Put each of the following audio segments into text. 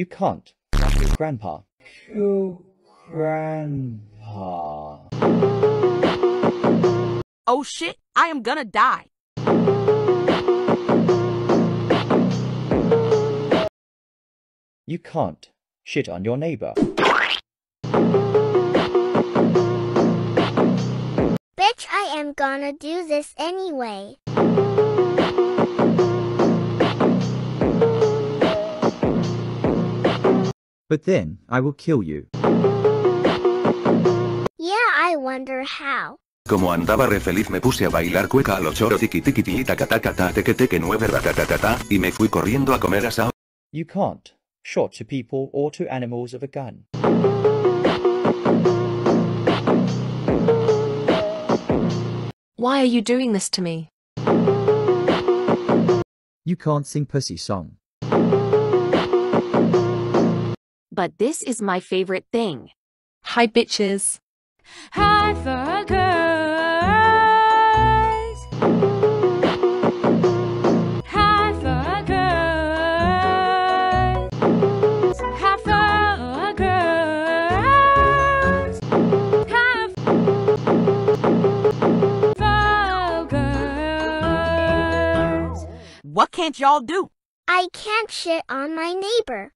You can't. That's your grandpa. Your grandpa. Oh shit, I am gonna die. You can't shit on your neighbor. Bitch, I am gonna do this anyway. But then I will kill you. Yeah, I wonder how. Como andaba re feliz me puse a bailar cueca a lo choro tiki tiki tiki taca taca ta teque teque nueve ratatatata y me fui corriendo a comer asado. You can't shot to people or to animals of a gun. Why are you doing this to me? You can't sing pussy song. But this is my favorite thing. Hi bitches. Hi for girls. Hi for girls. Hi for girls. Hi for girls. What can't y'all do? I can't shit on my neighbor.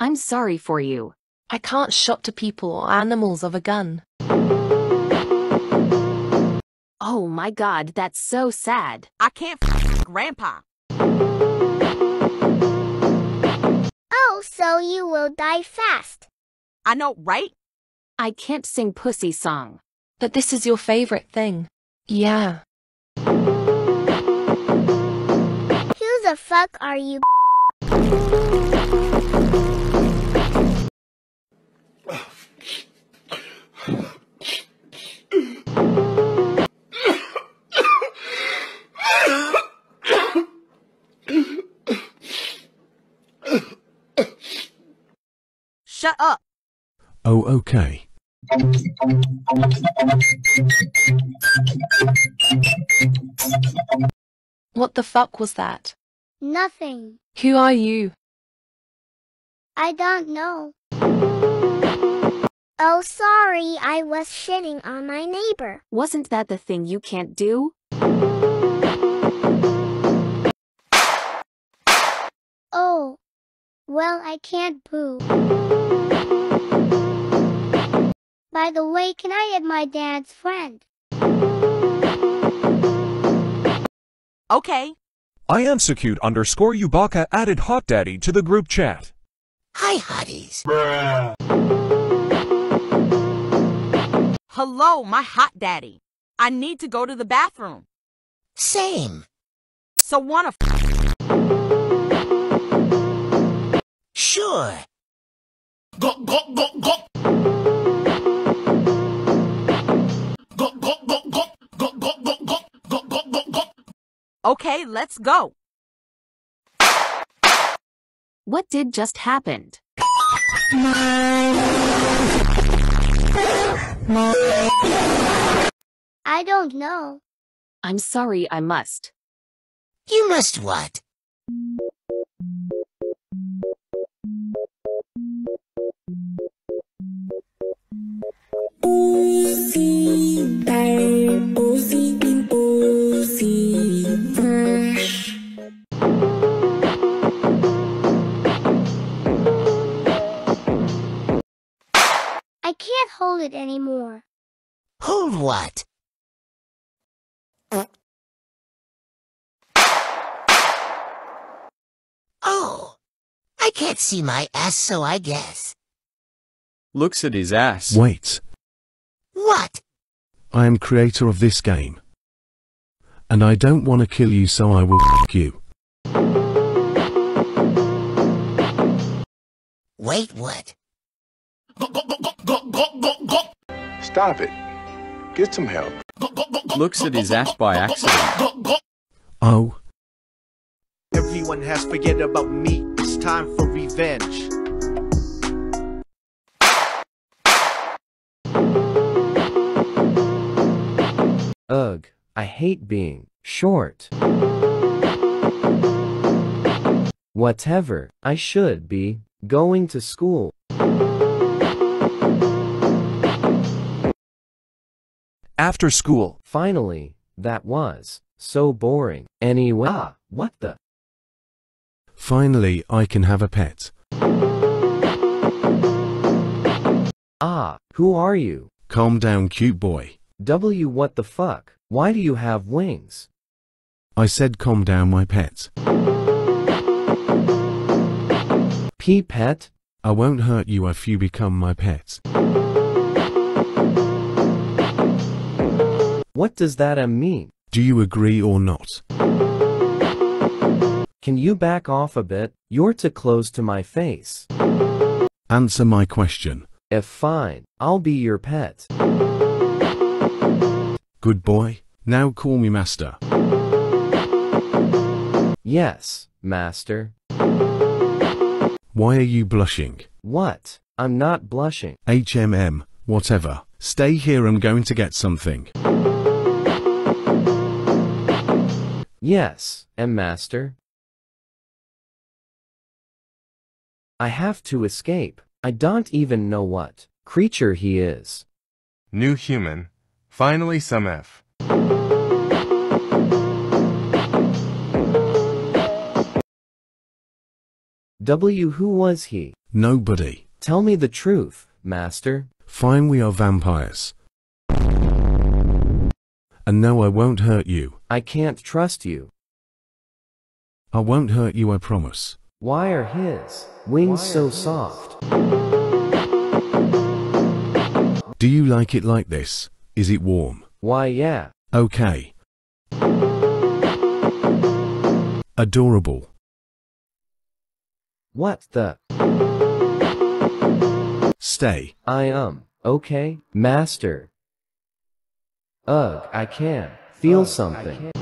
I'm sorry for you. I can't shot to people or animals of a gun. Oh my god, that's so sad. I can't f*** grandpa. Oh, so you will die fast. I know, right? I can't sing pussy song. But this is your favorite thing. Yeah. Who the fuck are you? Shut up. Oh, okay. What the fuck was that? Nothing. Who are you? I don't know. Oh, sorry, I was shitting on my neighbor. Wasn't that the thing you can't do? Oh. Well, I can't boo. By the way, can I get my dad's friend? Okay. I am secute _ Yubaka added Hot Daddy to the group chat. Hi, hotties. Bruh. Hello, my hot daddy. I need to go to the bathroom. Same. So wanna f***? Sure. Go, go, go, go. Go, go, go, go. Go, go, go, go. Go, go, go, go. Okay, let's go. What did just happen? I don't know. I'm sorry, I must. You must what? I can't hold it anymore. Hold what? Oh, I can't see my ass, so I guess. Looks at his ass. Wait. What? I am creator of this game. And I don't want to kill you, so I will fuck you. Wait, what? Stop it. Get some help. Looks at his ass by accident. Oh. Everyone has forget about me. It's time for revenge. Ugh, I hate being short. Whatever, I should be going to school. After school. Finally, that was so boring. Anyway, what the? Finally, I can have a pet. Who are you? Calm down, cute boy. What the fuck? Why do you have wings? I said calm down, my pet. Pet? I won't hurt you if you become my pet. What does that mean? Do you agree or not? Can you back off a bit? You're too close to my face. Answer my question. If fine, I'll be your pet. Good boy. Now call me master. Yes, master. Why are you blushing? What? I'm not blushing. Whatever. Stay here, I'm going to get something. Yes, master. I have to escape. I don't even know what creature he is. New human. Finally some F. Who was he? Nobody. Tell me the truth, master. Fine, we are vampires. And no, I won't hurt you. I can't trust you. I won't hurt you, I promise. Why are his wings so soft? Do you like it like this? Is it warm? Why, yeah. Okay. Adorable. What the? Stay. I am. Okay, master. Ugh, I can feel something.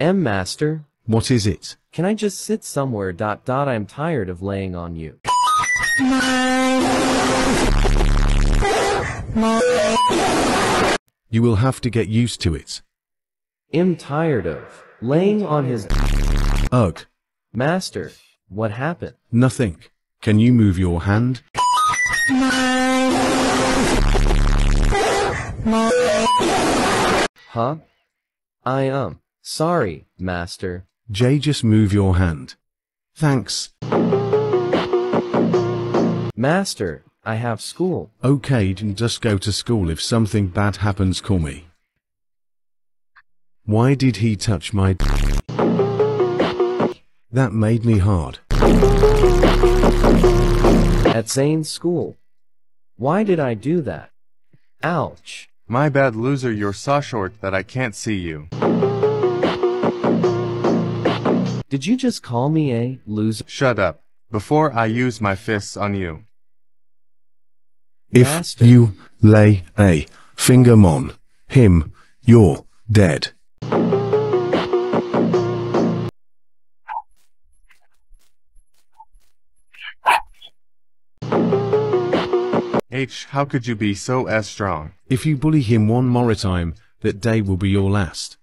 Master. What is it? Can I just sit somewhere? I'm tired of laying on you. You will have to get used to it. I'm tired of laying on his. Ugh. Master, what happened? Nothing. Can you move your hand? Huh? I am. Sorry, master. Jay, just move your hand. Thanks. Master, I have school. Okay, just go to school. If something bad happens, call me. Why did he touch my d? That made me hard. At Zane's school. Why did I do that? Ouch. My bad, loser. You're so short that I can't see you. Did you just call me a loser? Shut up, before I use my fists on you. If master. You lay a finger on him, you're dead. H, how could you be so strong? If you bully him one more time, that day will be your last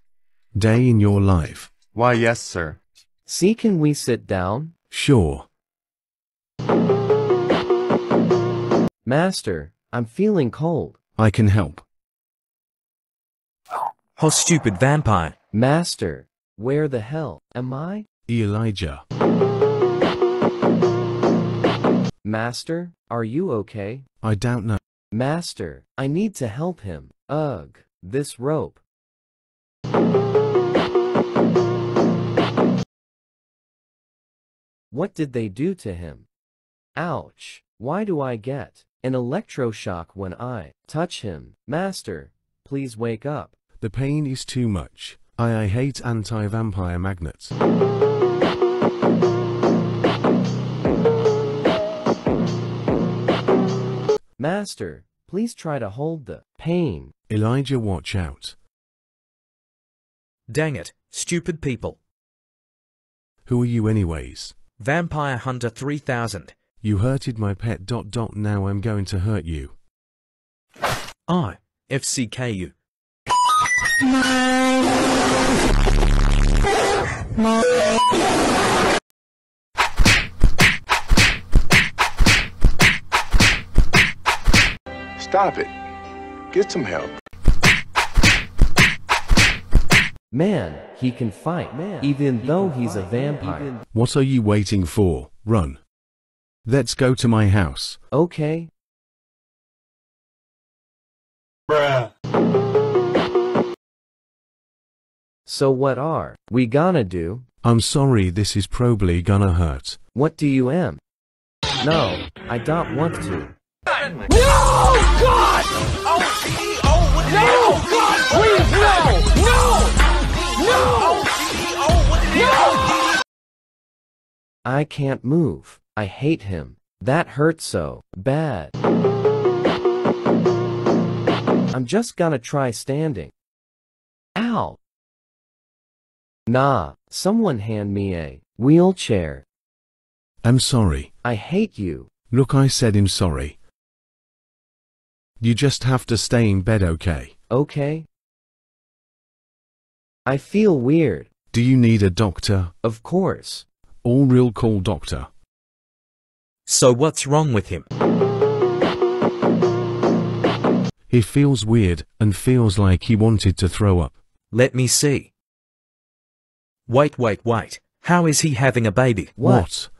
day in your life. Why, yes, sir. See, can we sit down? Sure. Master, I'm feeling cold. I can help. Oh, stupid vampire. Master, where the hell am I? Elijah. Master, are you okay? I don't know. Master, I need to help him. Ugh, this rope. What did they do to him? Ouch. Why do I get an electroshock when I touch him? Master, please wake up. The pain is too much. I hate anti-vampire magnets. Master, please try to hold the pain. Elijah, watch out. Dang it, stupid people. Who are you anyways? Vampire Hunter 3000. You hurted my pet. Now I'm going to hurt you. I FCK you. Stop it. Get some help. Man, he can fight, man, even though he's a vampire. What are you waiting for? Run. Let's go to my house. Okay. Bruh. So what are we gonna do? I'm sorry, this is probably gonna hurt. What do you am? No, I don't want to. No, God! Oh, what no, God, please, no! No! No! No! I can't move. I hate him. That hurts so bad. I'm just gonna try standing. Ow! Nah, someone hand me a wheelchair. I'm sorry. I hate you. Look, I said I'm sorry. You just have to stay in bed, okay? Okay. I feel weird. Do you need a doctor? Of course. All real call doctor. So what's wrong with him? He feels weird and feels like he wanted to throw up. Let me see. Wait, wait, wait. How is he having a baby? What?